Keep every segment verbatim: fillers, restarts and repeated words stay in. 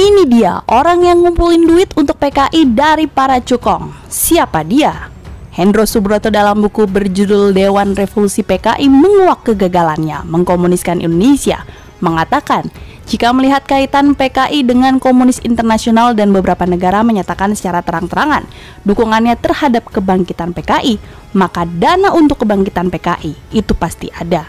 Ini dia orang yang ngumpulin duit untuk P K I dari para cukong. Siapa dia? Hendro Subroto dalam buku berjudul Dewan Revolusi P K I menguak kegagalannya mengkomuniskan Indonesia, mengatakan jika melihat kaitan P K I dengan komunis internasional dan beberapa negara menyatakan secara terang-terangan dukungannya terhadap kebangkitan P K I, maka dana untuk kebangkitan P K I itu pasti ada.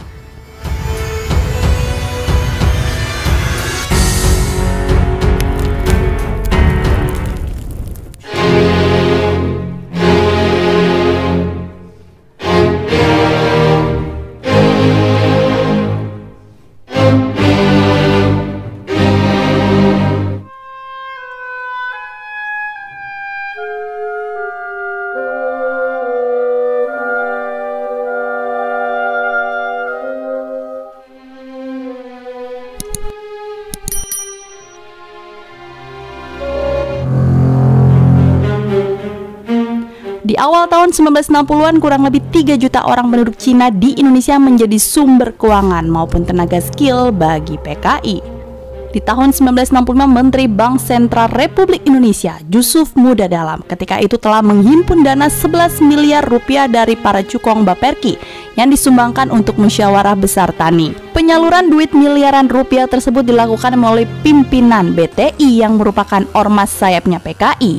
Di awal tahun seribu sembilan ratus enam puluhan, kurang lebih tiga juta orang penduduk Cina di Indonesia menjadi sumber keuangan maupun tenaga skill bagi P K I. Di tahun seribu sembilan ratus enam puluh lima, Menteri Bank Sentral Republik Indonesia, Jusuf Muda Dalam, ketika itu telah menghimpun dana sebelas miliar rupiah dari para cukong Baperki yang disumbangkan untuk musyawarah besar tani. Penyaluran duit miliaran rupiah tersebut dilakukan melalui pimpinan B T I yang merupakan ormas sayapnya P K I.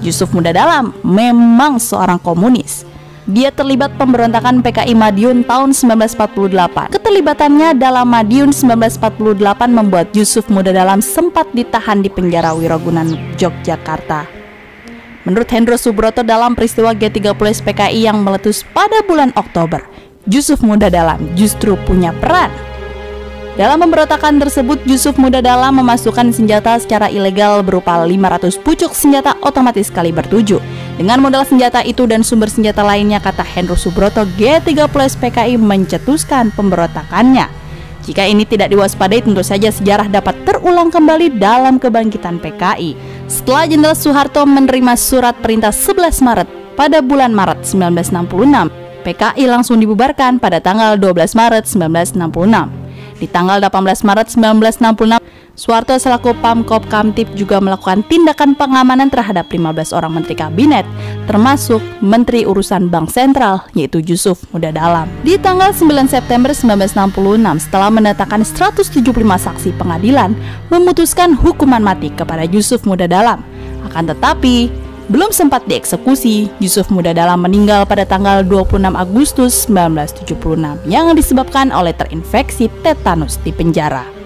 Jusuf Muda Dalam memang seorang komunis. Dia terlibat pemberontakan P K I Madiun tahun seribu sembilan ratus empat puluh delapan. Keterlibatannya dalam Madiun seribu sembilan ratus empat puluh delapan membuat Jusuf Muda Dalam sempat ditahan di penjara Wirogunan, Yogyakarta. Menurut Hendro Subroto, dalam peristiwa G tiga puluh S P K I yang meletus pada bulan Oktober, Jusuf Muda Dalam justru punya peran. Dalam pemberontakan tersebut, Jusuf Muda Dalam memasukkan senjata secara ilegal berupa lima ratus pucuk senjata otomatis kaliber tujuh. Dengan modal senjata itu dan sumber senjata lainnya, kata Hendro Subroto, G tiga puluh S P K I mencetuskan pemberontakannya. Jika ini tidak diwaspadai, tentu saja sejarah dapat terulang kembali dalam kebangkitan P K I. Setelah Jenderal Soeharto menerima surat perintah sebelas Maret pada bulan Maret seribu sembilan ratus enam puluh enam, P K I langsung dibubarkan pada tanggal dua belas Maret seribu sembilan ratus enam puluh enam. Di tanggal delapan belas Maret seribu sembilan ratus enam puluh enam, Soeharto selaku Pangkopkamtib juga melakukan tindakan pengamanan terhadap lima belas orang menteri kabinet, termasuk Menteri Urusan Bank Sentral, yaitu Jusuf Muda Dalam. Di tanggal sembilan September seribu sembilan ratus enam puluh enam, setelah mendatangkan seratus tujuh puluh lima saksi pengadilan, memutuskan hukuman mati kepada Jusuf Muda Dalam. Akan tetapi, belum sempat dieksekusi, Jusuf Muda Dalam meninggal pada tanggal dua puluh enam Agustus seribu sembilan ratus tujuh puluh enam yang disebabkan oleh terinfeksi tetanus di penjara.